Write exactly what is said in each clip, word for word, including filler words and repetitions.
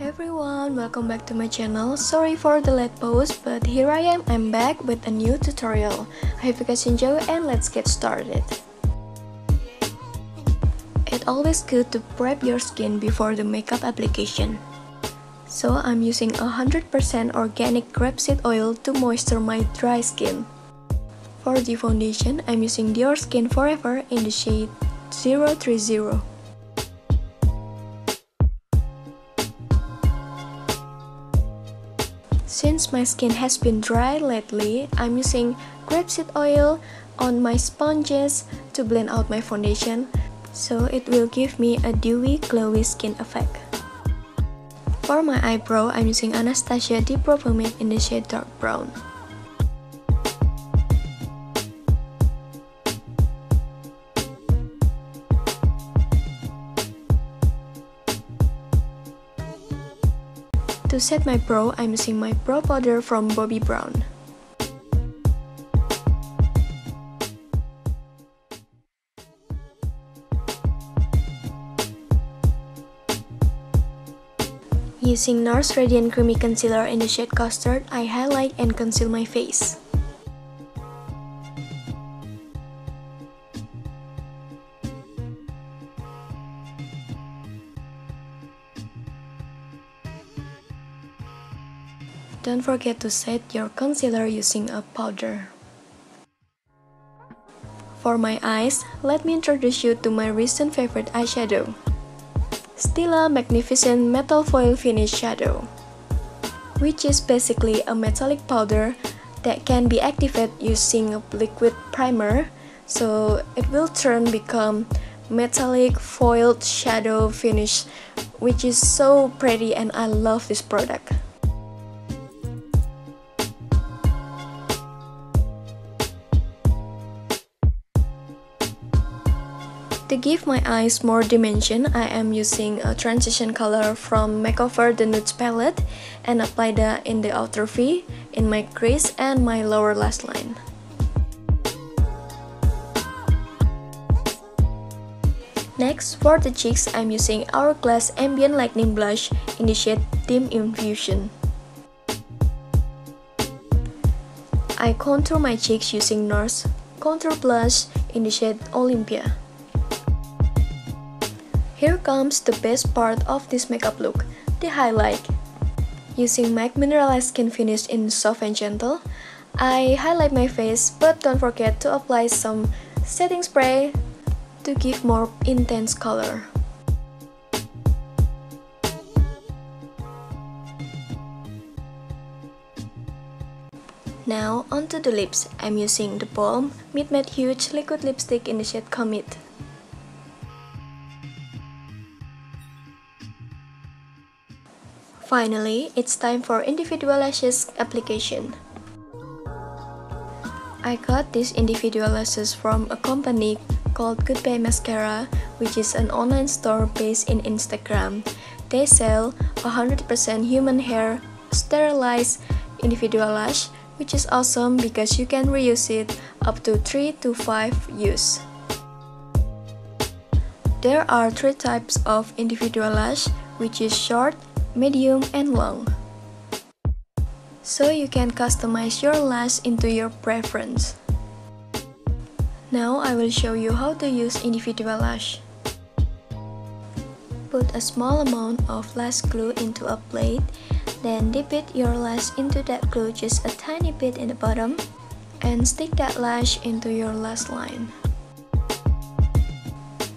Hey everyone, welcome back to my channel. Sorry for the late post, but here I am, I'm back with a new tutorial. I hope you guys enjoy and let's get started. It's always good to prep your skin before the makeup application. So I'm using one hundred percent organic grapeseed oil to moisturize my dry skin. For the foundation, I'm using Dior Skin Forever in the shade zero three zero. Since my skin has been dry lately, I'm using grapeseed oil on my sponges to blend out my foundation, so it will give me a dewy, glowy skin effect. For my eyebrow, I'm using Anastasia Dipbrow Pomade in the shade Dark Brown. To set my brow, I'm using my brow powder from Bobbi Brown. Using NARS Radiant Creamy Concealer in the shade Custard, I highlight and conceal my face. Don't forget to set your concealer using a powder. For my eyes, let me introduce you to my recent favorite eyeshadow, Stila Magnificent Metal Foil Finish Shadow, which is basically a metallic powder that can be activated using a liquid primer, so it will turn become metallic foiled shadow finish, which is so pretty and I love this product. To give my eyes more dimension, I am using a transition color from Makeover the Nudes palette and apply that in the outer V, in my crease and my lower lash line. Next, for the cheeks, I'm using Hourglass Ambient Lightning Blush in the shade Dim Infusion. I contour my cheeks using NARS Contour Blush in the shade Olympia. Here comes the best part of this makeup look, the highlight. Using M A C Mineralized Skin Finish in Soft and Gentle, I highlight my face, but don't forget to apply some setting spray to give more intense color. Now onto the lips, I'm using The Balm Mid Matte Huge Liquid Lipstick in the shade Commit. Finally, it's time for individual lashes application. I got these individual lashes from a company called Goodbye Mascara, which is an online store based in Instagram. They sell one hundred percent human hair sterilized individual lash, which is awesome because you can reuse it up to three to five use. There are three types of individual lash, which is short, medium and long, so you can customize your lash into your preference. Now I will show you how to use individual lash. Put a small amount of lash glue into a plate, then dip it your lash into that glue just a tiny bit in the bottom and stick that lash into your lash line.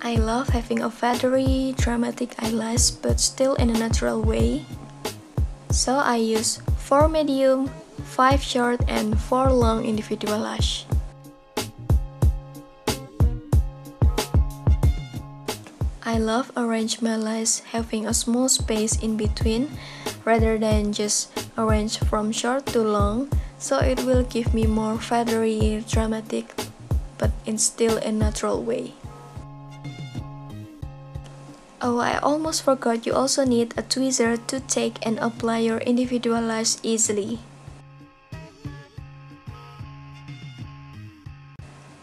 I love having a feathery, dramatic eyelash but still in a natural way. So I use four medium, five short and four long individual lash. I love arrange my lash having a small space in between rather than just arrange from short to long, so it will give me more feathery, dramatic but it's still a natural way. Oh, I almost forgot, you also need a tweezer to take and apply your individual lash easily.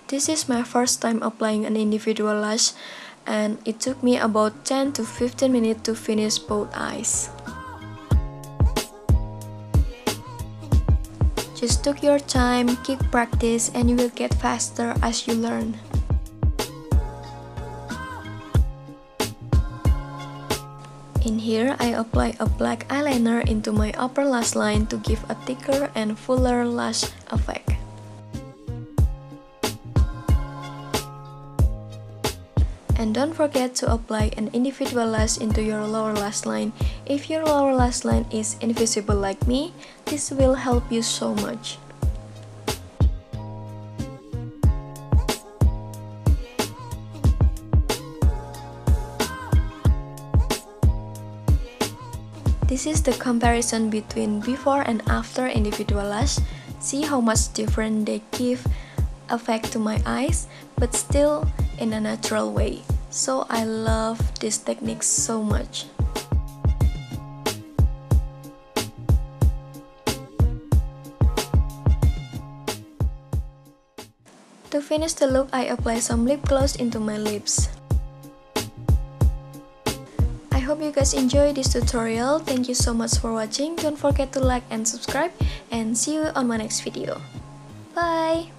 This is my first time applying an individual lash and it took me about ten to fifteen minutes to finish both eyes. Just take your time, keep practice, and you will get faster as you learn. In here, I apply a black eyeliner into my upper lash line to give a thicker and fuller lash effect. And don't forget to apply an individual lash into your lower lash line. If your lower lash line is invisible like me, this will help you so much. This is the comparison between before and after individual lash. See how much different they give effect to my eyes, but still in a natural way. So I love this technique so much. To finish the look, I apply some lip gloss into my lips. I hope you guys enjoyed this tutorial. Thank you so much for watching. Don't forget to like and subscribe, and see you on my next video. Bye!